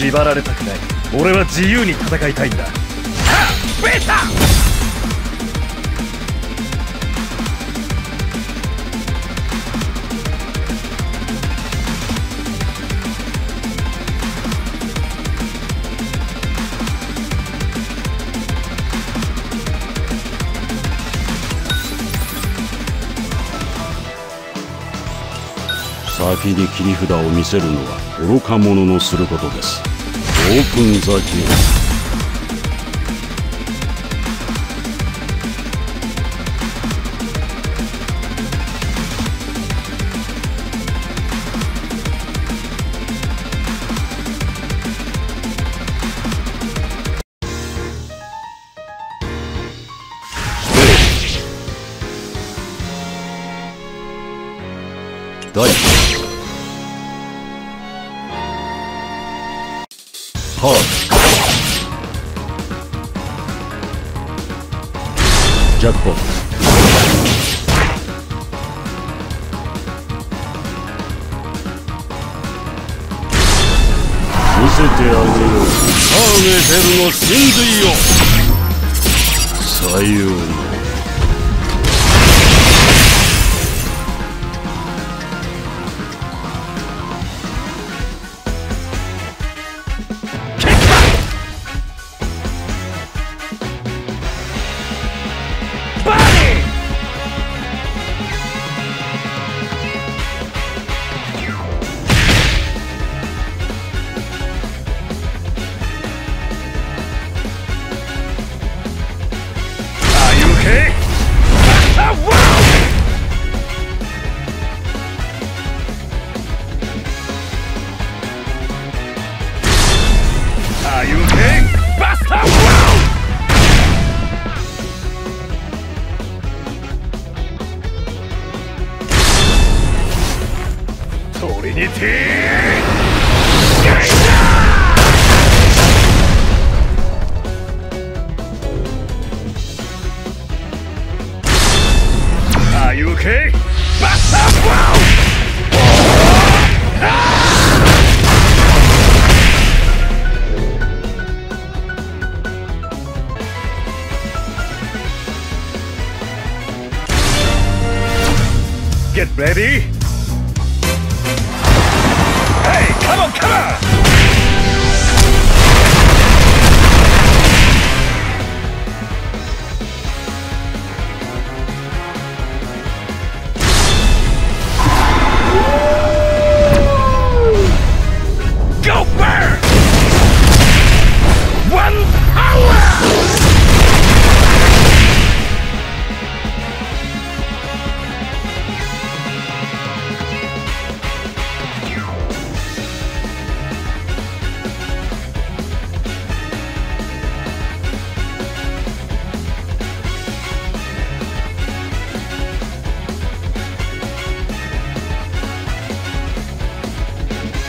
縛られたくない。俺は自由に戦いたいんだ。はっベータ先に切り札を見せるのは愚か者のすることです。オープンザゲーム。ジャックポット。見せてあげよう、ハーネフェルの真髄を。さようなら。Ready?